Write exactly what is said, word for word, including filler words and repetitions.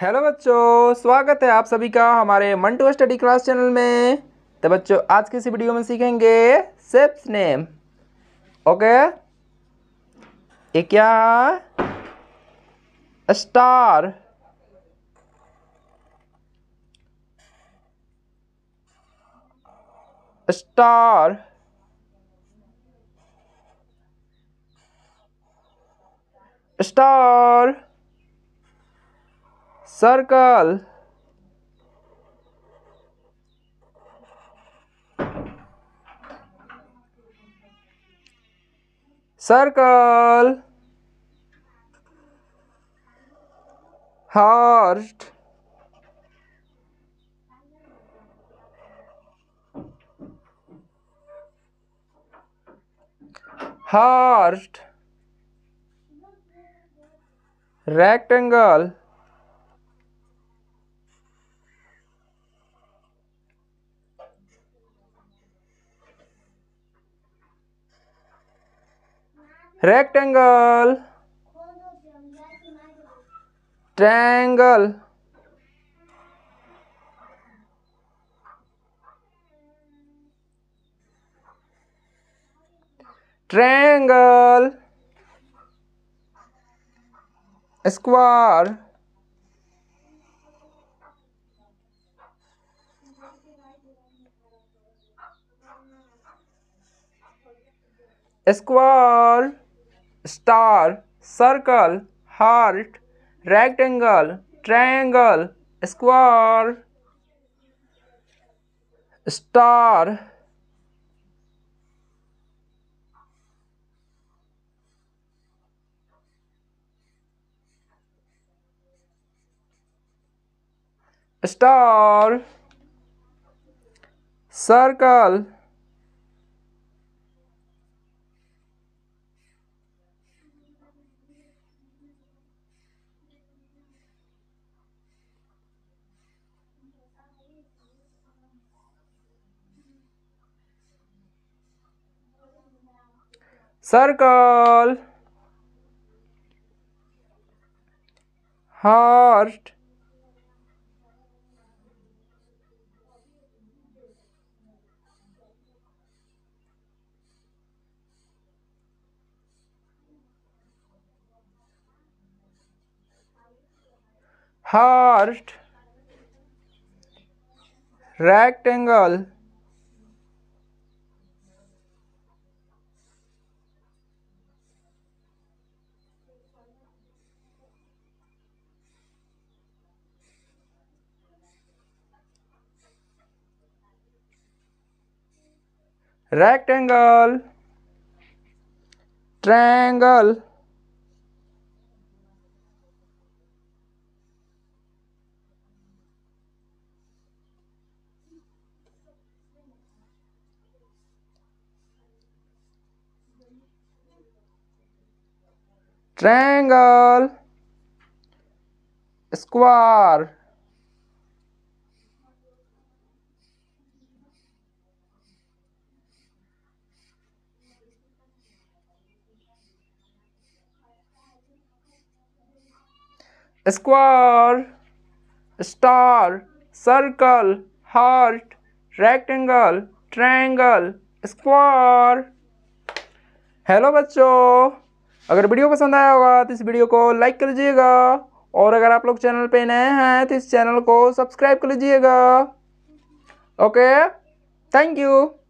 Hello बच्चों, स्वागत है आप सभी का हमारे मंटू स्टडी क्लास चैनल में। तो बच्चों, आज की इस वीडियो में सीखेंगे शेप्स नेम। ओके, ये क्या है? Star. Star star circle, circle, heart, heart, rectangle, rectangle, triangle, triangle, square, square, star, circle, heart, rectangle, triangle, square, star, star, circle, circle, heart, heart, rectangle, rectangle, triangle, triangle, square, square, star, circle, heart, rectangle, triangle, square. Hello बच्चों, अगर video पसंद आया होगा तो इस video को like कर लीजिएगा, और अगर आप लोग चैनल पे नए हैं तो इस चैनल को सब्सक्राइब कर लीजिएगा। Okay, thank you.